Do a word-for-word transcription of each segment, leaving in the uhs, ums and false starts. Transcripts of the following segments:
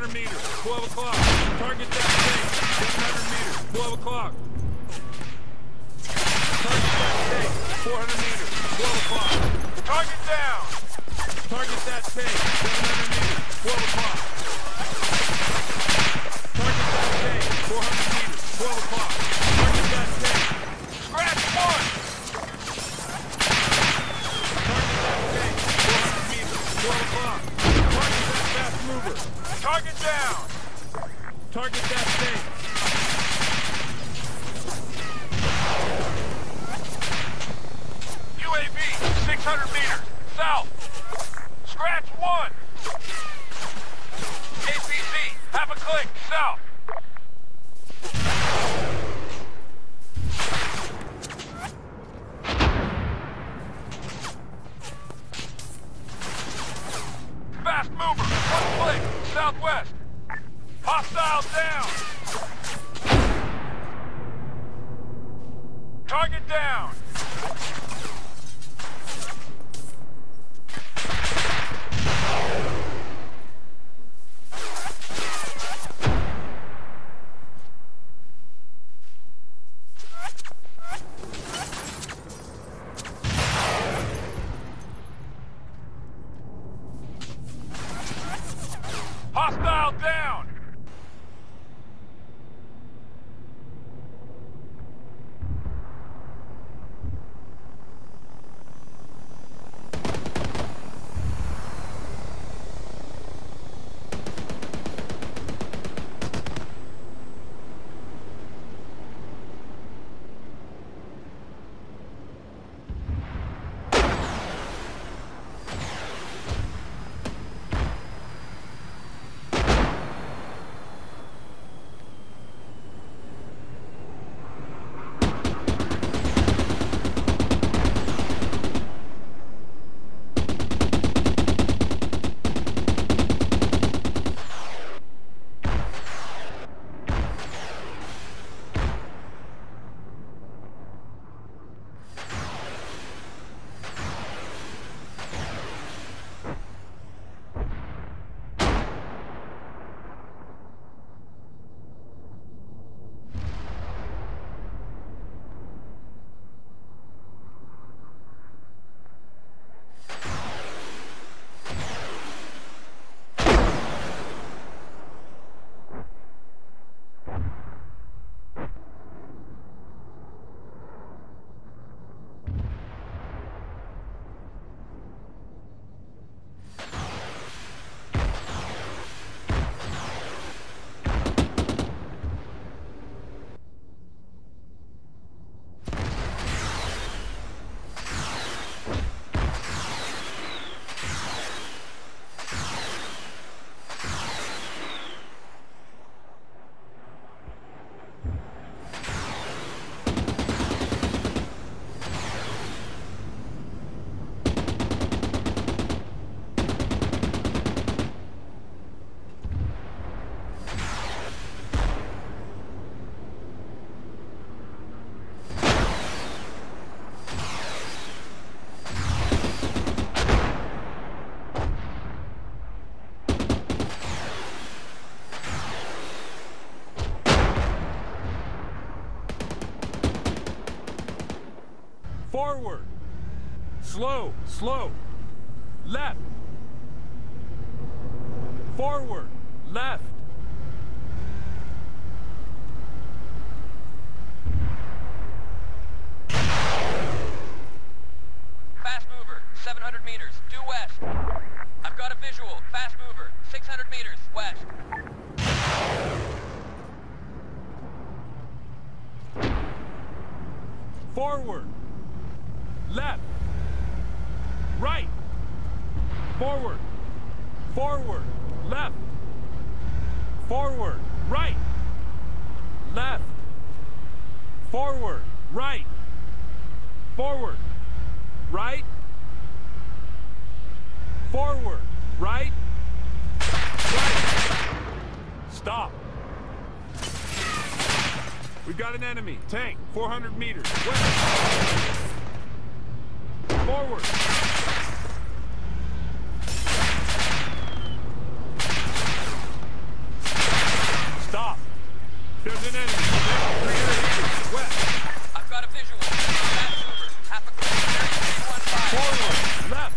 seven hundred meters, twelve o'clock. Target that tank, seven hundred meters, twelve o'clock. Target that tank, four hundred meters, twelve o'clock. Target down. Target that tank, seven hundred meters, twelve o'clock. Target that tank, four hundred meters, twelve o'clock. Target that tank. Scratch one. Target that tank, four hundred meters, twelve o'clock. Target that fast mover. Target down. Target that tank. U A V, six hundred meters, south. Scratch one. A P C, half a click, south. Fast mover, one click, southwest. Hostile down. Target down. Hostile down! Forward. Slow, slow. Left. Forward. Left. Fast mover, seven hundred meters, due west. I've got a visual. Fast mover, six hundred meters, west. Forward. Left, right, forward, forward, left, forward, right, left, forward, right, forward, right, forward, right, right. Stop. We got an enemy. Tank, four hundred meters. West. Forward. There's an enemy. three hundred meters west. I've got a visual. That's over. Half a kilometer. Forward. Left.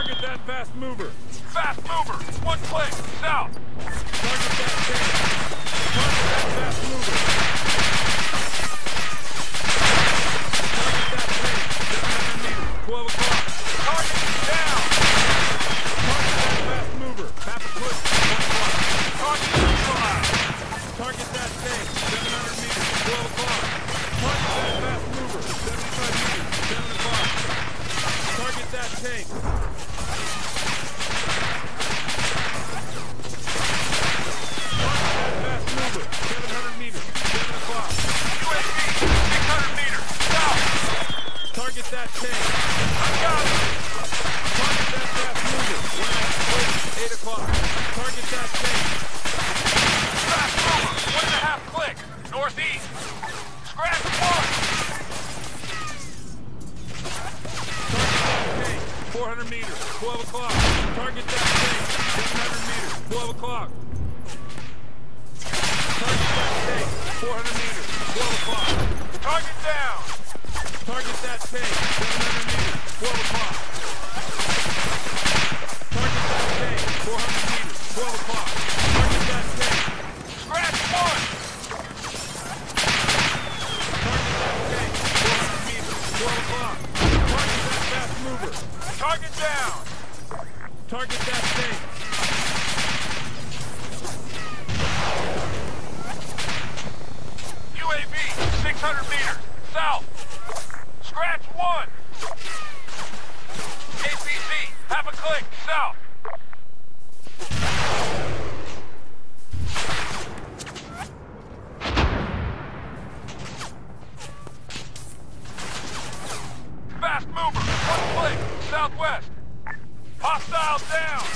Target that fast mover, seventy-five meters, seventy-five. Target that tank. I got it. Target that fast moving. We're at close eight o'clock. Target that tank. Fast mover. One and a half click. Northeast. Scratch one. Target that tank. four hundred meters. twelve o'clock. Target that tank. six hundred meters. twelve o'clock. Target that tank. four hundred meters. twelve o'clock. Target down. Target that tank. seven hundred meters. twelve o'clock. Target that tank. four hundred meters. twelve o'clock. Target that tank. Scratch one. Target that tank. four hundred meters. twelve o'clock. Target that fast mover. Target down. Target that tank. U A V, six hundred meters, south. Scratch one. A P C, half a click, south. Fast mover, one click, southwest. Hostile down.